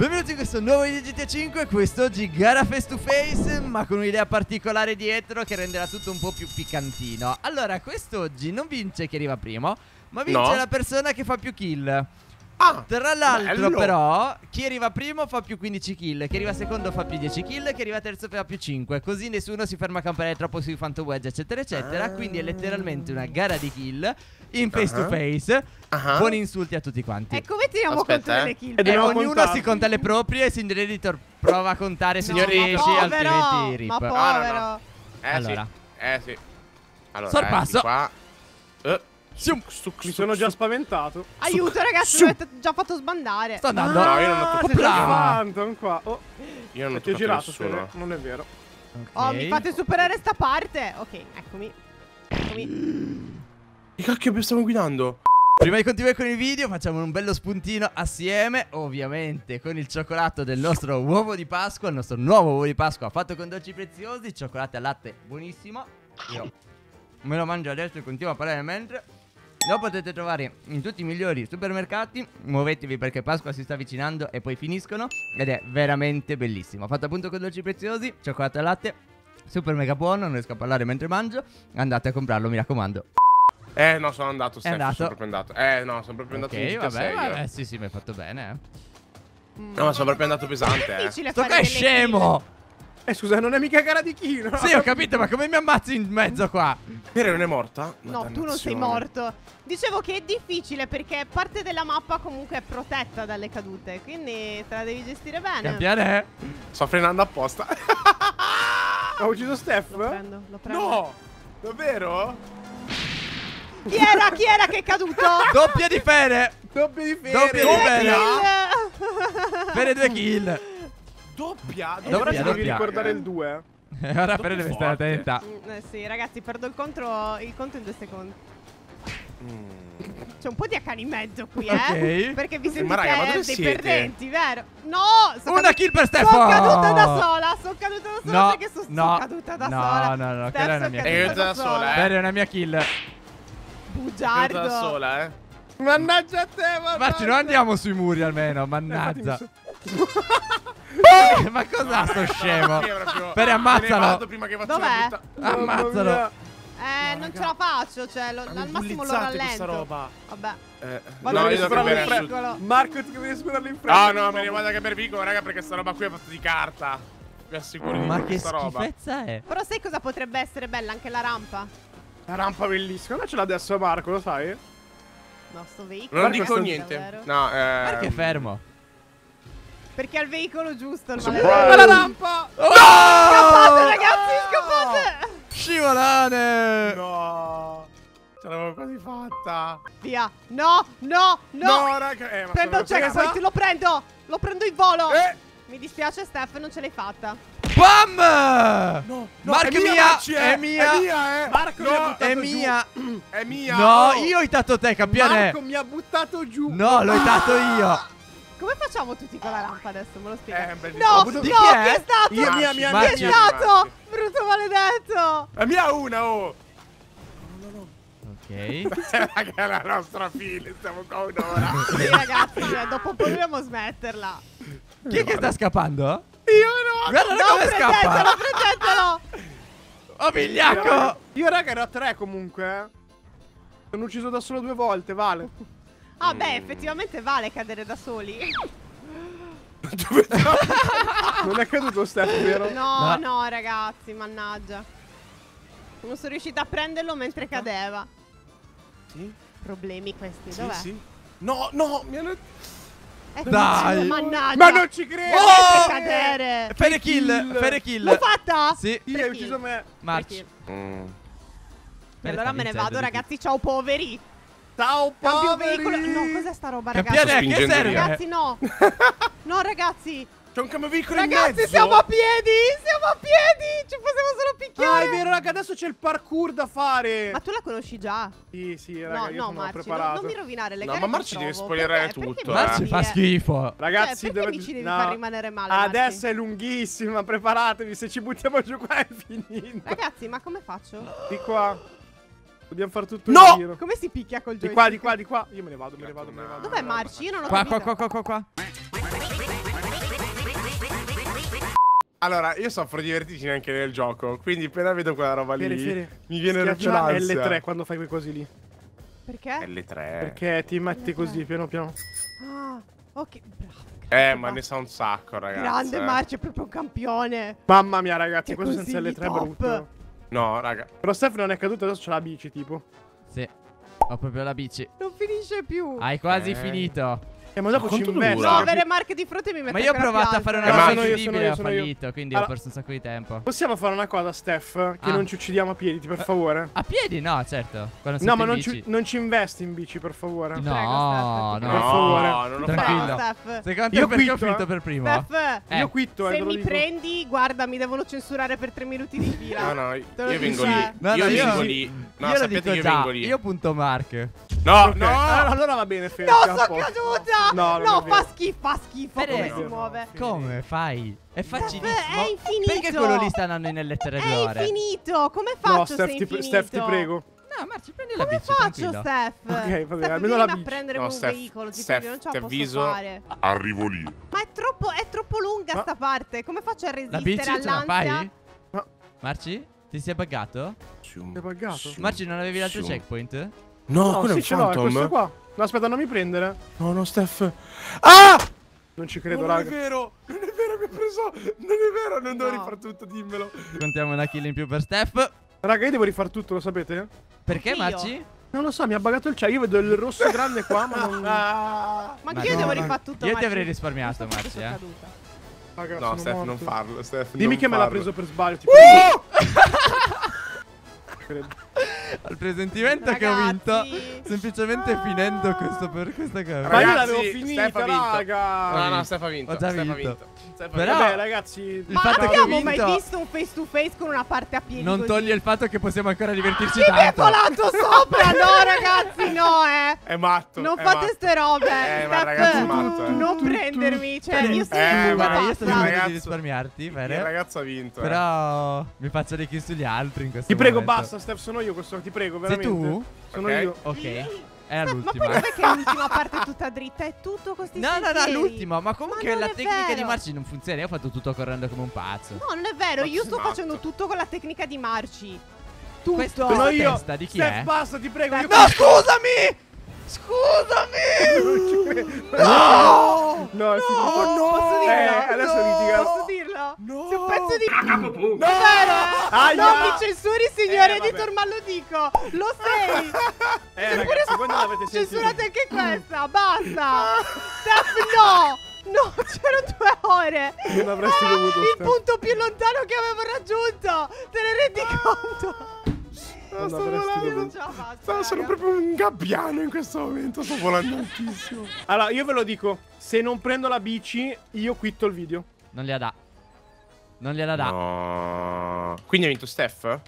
Benvenuti in questo nuovo video di GTA 5, quest'oggi gara face to face, ma con un'idea particolare dietro che renderà tutto un po' più piccantino. Allora, quest'oggi non vince chi arriva primo, ma vince la persona che fa più kill. Tra l'altro però, chi arriva primo fa più 15 kill, chi arriva secondo fa più 10 kill, chi arriva terzo fa più 5. Così nessuno si ferma a campare troppo sui Phantom Wedge, eccetera eccetera. Quindi è letteralmente una gara di kill in face to face. Buoni insulti a tutti quanti. E come teniamo conto delle kill? E ognuno si conta le proprie e Signor Editor prova a contare, signori, riesci, altrimenti rip. Ma povero allora. Allora, sorpasso qua. Mi sono già spaventato. Aiuto ragazzi, mi avete già fatto sbandare. Sto andando. No, io non ho toccato qua. Io non ho toccato nessuno. Non è vero. Oh, mi fate superare sta parte. Ok, eccomi. Che cacchio stiamo guidando? Prima di continuare con il video facciamo un bello spuntino assieme, ovviamente con il cioccolato del nostro uovo di Pasqua. Il nostro nuovo uovo di Pasqua fatto con dolci preziosi, cioccolato al latte buonissimo. Io me lo mangio adesso e continuo a parlare mentre. Lo potete trovare in tutti i migliori supermercati. Muovetevi perché Pasqua si sta avvicinando e poi finiscono. Ed è veramente bellissimo. Fatto appunto con dolci preziosi, cioccolato al latte, super mega buono. Non riesco a parlare mentre mangio. Andate a comprarlo, mi raccomando. No, sono andato, sono proprio andato. No, sono proprio andato in GTA 6. Sì, mi hai fatto bene. No, ma sono proprio andato pesante. Sto qua è scemo. Scusa, non è mica gara di Kino. Sì, ho capito, ma come mi ammazzi in mezzo qua? Vera non è morta? No, tu non sei morto. Dicevo che è difficile perché parte della mappa comunque è protetta dalle cadute, quindi te la devi gestire bene. Cambiare. Sto frenando apposta. Ho ucciso Steph? Lo prendo. No, davvero? Chi era che è caduto? Doppia di Fede. Doppia di Fede. Fede 2 kill. Doppia. Devi ricordare il 2. Ora Fede deve stare attenta. Sì, ragazzi, perdo il conto in 2 secondi. C'è un po' di accani in mezzo qui, perché vi sentite dei perdenti, vero? No! Una kill per Steph! Sono caduta da sola, perché sono caduta da sola. No, quella è una mia kill. È caduta da sola, è una mia kill. Bugiardo. È caduta da sola, Mannaggia a te, mannaggia. Non andiamo sui muri almeno, mannaggia. Ma cos'ha sto scemo? Fede, ammazzalo. Dov'è? Ammazzalo. Non ce la faccio, cioè al massimo lo rallento. Vabbè. No, io devo cambiare. Marco, ti devi superarlo in fretta. Ah no, me ne vado a cambiare vicolo, raga, perché sta roba qui è fatta di carta. Vi assicuro di questa roba. Ma che schifezza è? Però sai cosa potrebbe essere bella? Anche la rampa. La rampa bellissima. Non ce l'ha adesso Marco, lo sai? No, sto veicolo. Non dico niente. No, perché è fermo? Perché al veicolo giusto, la rampa! No! Scappate ragazzi, scappate! Scivolane! No! Ce l'avevo quasi fatta! Via! No! No, raga! Prendo il checkpoint, lo prendo! Lo prendo in volo! Mi dispiace Steph, non ce l'hai fatta! BAM! No! Marco è mia! È mia! Marco mi ha buttato giù! È mia! No, io ho itato te, campione! Marco mi ha buttato giù! No, l'ho itato io! Come facciamo tutti con la rampa adesso? Me lo spiegate? No, chi è stato? Chi è stato? Brutto maledetto! La mia No. Ok. Raga, è la nostra fine, stiamo qua un'ora. Sì, ragazzi, dopo proviamo smetterla. Chi è che sta scappando? Io no! Guarda come scappa! Prendetelo, oh, vigliacco! Io, raga, ero a 3 comunque. Sono ucciso da solo 2 volte, vale. Ah beh, effettivamente vale cadere da soli. Non è caduto Steph, vero? No, ragazzi, mannaggia. Non sono riuscita a prenderlo mentre cadeva. Sì? Problemi questi, dov'è? Sì. No, mi hanno... Dai! Mannaggia! Ma non ci credo! Oh! Cadere! Fede kill! L'ho fatta? Sì. Io hai ucciso me. Marci. Allora me ne vado, ragazzi, ciao poveri! Ciao, veicolo. No, cos'è sta roba, ragazzi? Che serve? Ragazzi, no. No, ragazzi. C'è un camioveicolo in mezzo. Ragazzi, siamo a piedi. Ci possiamo solo picchiare. Ah, è vero, raga, adesso c'è il parkour da fare. Ma tu la conosci già? Sì, raga, io sono preparato. Non mi rovinare le gare. No, ma Marci deve spoilerare tutto. Marci fa schifo. Ragazzi, mi ci devi far rimanere male. Adesso è lunghissima, preparatevi, se ci buttiamo giù qua è finita. Ragazzi, ma come faccio? Di qua. Dobbiamo fare tutto il giro. Come si picchia col gioco? Di qua. Io me ne vado. Dov'è Marci? Io non ho capito. Qua. Allora, io soffro di vertigini anche nel gioco, quindi appena vedo quella roba lì mi viene l'ansia. L3 quando fai quei cosi lì. Perché? L3. Perché ti metti così piano piano. Ah, ok. Ma ne sa un sacco, ragazzi. Grande Marcio, è proprio un campione. Mamma mia, ragazzi, questo senza L3 è brutto. No, raga. Però Steph non è caduto, adesso c'ha la bici, tipo. Sì. Ho proprio la bici. Non finisce più. Hai quasi finito. Ma dopo ci invento. No, avere marche di fronte mi mette. Ma io ho provato a fare una cosa incredibile e ho fallito, quindi ho perso un sacco di tempo. Possiamo fare una cosa, Steph? Che non ci uccidiamo a piedi, per favore. A piedi? No, certo. No, ma non ci investi in bici, per favore. No, no, per favore. Tranquillo, Steph. Io perché ho finito per primo. Steph, io quitto. Se mi prendi, guarda, mi devono censurare per 3 minuti di fila. No, no, io vengo lì. Io vengo lì. No, sapete che io vengo lì. Io punto Mark. No, no. Allora va bene, Fede. No, sono caduta. No, no, fa schifo come si muove. Come fai? È facilissimo. È infinito. Perché quello lì sta andando in L3 è infinito. Come faccio? No, Steph, Steph, ti prego. No, Marci, prendi la bici. Come faccio, Steph? Ok, va bene, almeno la bici. Prendere un veicolo, ti prego, non ce la posso fare. Arrivo lì. Ma è troppo lunga sta parte. Come faccio a resistere all'ansia? La bici ce la fai? No. Marci, ti sei buggato? Ti sei buggato? Marci, non avevi l'altro checkpoint? No, quello è un Phantom. Questo qua. No, aspetta, non mi prendere. No, no, Steph. Ah! Non ci credo, raga. Non è vero, non è vero, mi ha preso. Non è vero, non devo rifare tutto, dimmelo. Contiamo una kill in più per Steph. Raga, io devo rifare tutto, lo sapete? Perché, Marci? Non lo so, mi ha buggato il cielo. Io vedo il rosso grande qua, ma non... Ma anche io devo rifare tutto, Marci. Io ti avrei risparmiato, Marci, raga, no, Steph, morto. Non farlo, Steph. Dimmi che me l'ha preso per sbaglio. Tipo... Al presentimento, ragazzi, che ho vinto semplicemente finendo questo per questa gara. Ma io l'avevo finita, raga. No, no, Steph ha vinto. Ho già vinto. Però, vabbè, ragazzi, il fatto che abbiamo mai visto un face to face con una parte a piedi non toglie il fatto che possiamo ancora divertirci tanto. Chi è volato sopra? No, ragazzi, no, è matto. Non fate ste robe. Ma ragazzi, è matto. Non prendermi, cioè io sto cercando di risparmiarti, il ragazzo ha vinto. Però mi faccio dei kill sugli altri in questo momento. Ti prego, basta, Steph, sono io questo, ti prego, veramente. Sei tu? Sono io. Ok. È l'ultima. Ma poi dov'è che è l'ultima parte tutta dritta? È tutto così. No, no, no, l'ultima. Ma comunque la tecnica di Marci non funziona. Io ho fatto tutto correndo come un pazzo. No, non è vero. Io sto facendo tutto con la tecnica di Marci. Tutto. Sono io. Testa di chi è? Basta, ti prego. No, scusami. Scusami. No. No, no. Posso dirlo? Adesso litigare. Posso dirlo? No. Sei un pezzo di... No. È vero. Non mi censuri, signore editor, ma lo dico. Lo sei. Ragazzi, quando l'avete sentito? Censurate anche questa, basta! Steph, no! No, c'erano 2 ore! Non avresti dovuto. Il punto più lontano che avevo raggiunto! Te ne rendi conto? No, sono proprio un gabbiano in questo momento, sto volando tantissimo. Allora, io ve lo dico, se non prendo la bici, io quitto il video. Non gliela dà. Non gliela dà. No. Quindi hai vinto Steph?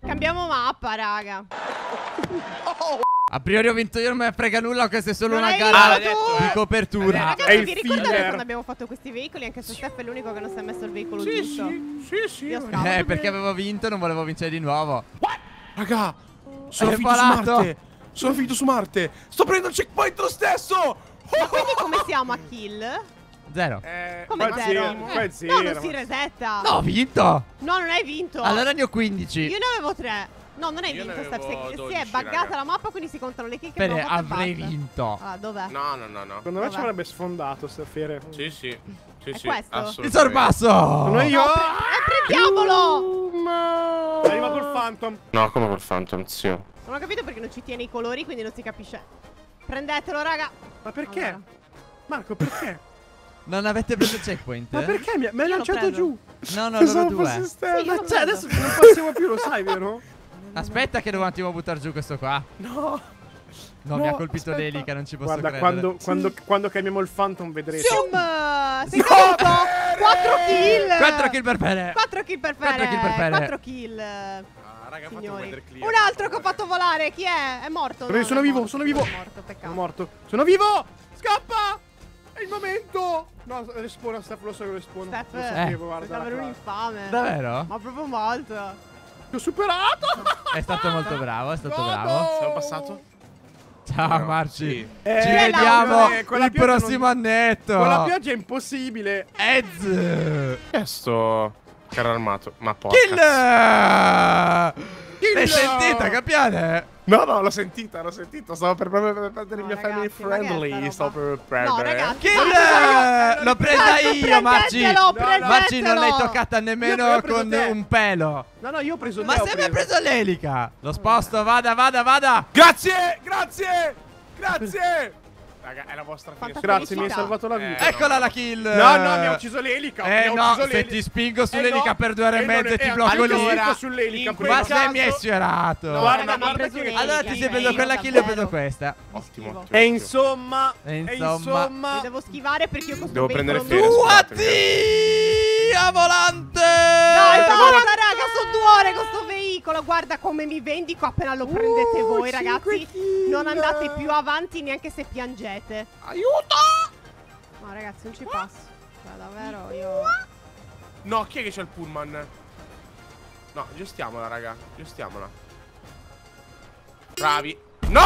Cambiamo mappa, raga. Oh. A priori ho vinto io, non me ne frega nulla, che se è solo una gara di copertura. Ragazzi, è il vi ricordate quando abbiamo fatto questi veicoli? Anche se Steph è l'unico che non si è messo il veicolo giusto. Sì. Perché avevo vinto e non volevo vincere di nuovo. What? Raga, sono finito su Marte. Sono finito su Marte. Sto prendendo il checkpoint lo stesso. Ma quindi come siamo a kill? Zero. Come zero? Zero? No, non si resetta. No, ho vinto. No, non hai vinto. Allora ne ho 15. Io ne avevo 3. No, non hai vinto, Steph. Si è buggata la mappa, quindi si contano le kill che abbiamo fatto. Avrei vinto. Ah, dov'è? No. Secondo me ci avrebbe sfondato, Steph. Sì. Questo? Il sorpasso! Sono io! Prendiamolo! Arriva col Phantom. No, come col Phantom? Sì. Non ho capito perché non ci tiene i colori, quindi non si capisce. Prendetelo, raga. Ma perché? Allora. Marco, perché? Non avete preso il checkpoint? Ma perché mi hai lanciato giù? No, loro due. Ma cioè, adesso non passiamo più, lo sai, vero? Aspetta che devo un attimo buttare giù questo qua. No, mi ha colpito l'elica, non ci posso credere. Guarda, quando chiamiamo il Phantom vedrete. Sei caduto? 4 kill per Fede. Ah, raga, signori. Un altro che ho fatto volare, chi è? È morto. No, sono vivo. Sono morto. Sono vivo! Scappa! È il momento! No, respona, Steph, lo so che lo respona. Lo sapevo, guarda. Davvero un infame. Davvero? Ma proprio molto. Ho superato! È stato molto bravo, è stato bravo. Sono passato. Ciao Marci, sì. Ci vediamo il prossimo annetto. Con la pioggia è impossibile. Questo carro armato. Ma porca. Kill! L'hai sentita, Capiane? No, no, l'ho sentita. Stavo per prendere il mio family friendly. Stavo per prendere. No, Kill! L'ho presa io, Marci. Marci, non l'hai toccata nemmeno con un pelo. No, no, io ho preso. Ma se mi ha preso l'elica. Lo sposto, vada. Grazie. Raga, è la vostra fine. Grazie, mi hai salvato la vita. Eccola la kill. No, no, mi ha ucciso l'elica. No, se ti spingo sull'elica per 2 ore e mezza ti blocco l'elica. Ma se mi hai sfiorato. No, guarda, allora ti sei preso quella kill e ho preso questa. Ottimo. E insomma, devo schivare perché io devo prendere fede. Addio, volante. No, raga, sono 2 ore con sto veicolo. Guarda come mi vendico appena lo prendete voi, ragazzi. Non andate più avanti neanche se piangete. Aiuto! No ragazzi, non ci passo. Cioè davvero io. No, chi è che c'ha il pullman? No, giustiamola raga. Giustiamola. Bravi. No!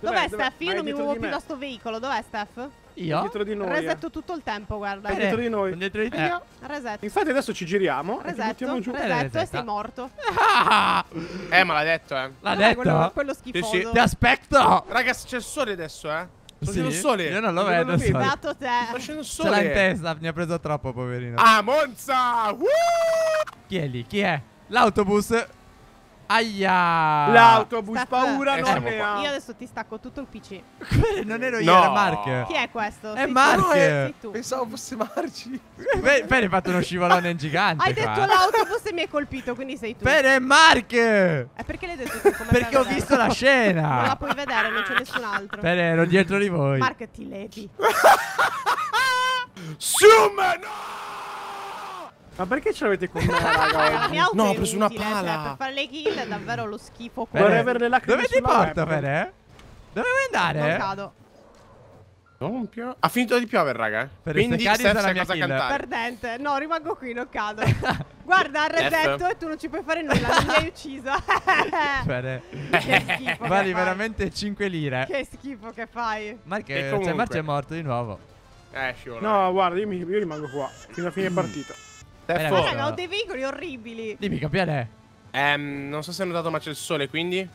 Dov'è Steph? Io non mi muovo più da sto veicolo. Dov'è Steph? Io? Dietro di noi. Resetto tutto il tempo, guarda. Dietro di noi. Dietro di te. Resetto. Infatti adesso ci giriamo. Resetto. Giù. Resetto e sei morto. Ma l'ha detto, eh. L'ha detto? Quello schifoso. Sì. Ti aspetto. Raga, c'è il sole adesso, eh. Sì. Il sole. Io non lo vedo. Sto facendo il sole. Ce l'ha in testa. Mi ha preso troppo, poverino. Ah, Monza. Chi è lì? Chi è? L'autobus. Aia. L'autobus paura non ne ha. Io adesso ti stacco tutto il PC. Non ero io, era Mark. Chi è questo? È Mark. Pensavo fosse Marci. Pere hai fatto uno scivolone in gigante. Hai detto l'autobus e mi hai colpito, quindi sei tu. Pere è Mark. Perché l'hai detto tu? Perché ho visto la scena. Non la puoi vedere, non c'è nessun altro. Pere, ero dietro di voi. Mark, ti levi. Summa, no! Ma perché ce l'avete con me, raga? No, ho preso una pala. Per fare le kill è davvero lo schifo. Vorrei avere le lacrime. Dove ti porta, Pere? Dove vuoi andare? Non cado. Non piove. Ha finito di piovere, raga. Quindi Steph sa cosa cantare. Perdente. No, rimango qui, non cado. Guarda, il resetto e tu non ci puoi fare nulla. Non mi hai ucciso. Pere. Che schifo. Vali veramente 5 lire. Che schifo che fai. Marco è morto di nuovo. Scivola. No, guarda, io rimango qua. Fino a fine partita. Ma raga, ho dei veicoli orribili. Dimmi, Capiane. Non so se hai notato, ma c'è il sole, quindi.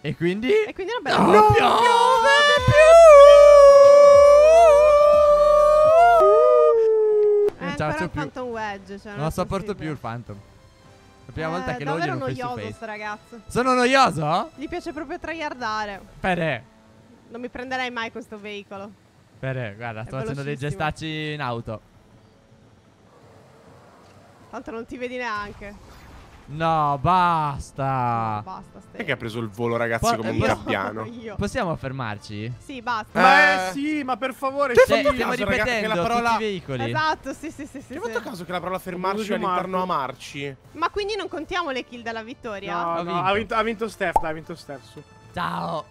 E quindi? E quindi non piove più. Non c'è il Phantom Wedge, cioè non sopporto più il Phantom. La prima volta che lo vedo non face to face. Sono noioso sto ragazzo. Sono noioso? Gli piace proprio traiardare. Pere, non mi prenderei mai questo veicolo. Pere, guarda, sto facendo dei gestacci in auto. Tanto non ti vedi neanche. No, basta. Perché ha preso il volo, ragazzi, come un gabbiano. Possiamo fermarci? Sì, basta. Ma sì, ma per favore, stiamo ripetendo la parola tutti i veicoli. Esatto, sì. Ti hai fatto caso che la parola fermarci è all'interno a Marci? Ma quindi non contiamo le kill della vittoria? No, no, ha vinto Steph, dai, ha vinto Steph, su. Ciao.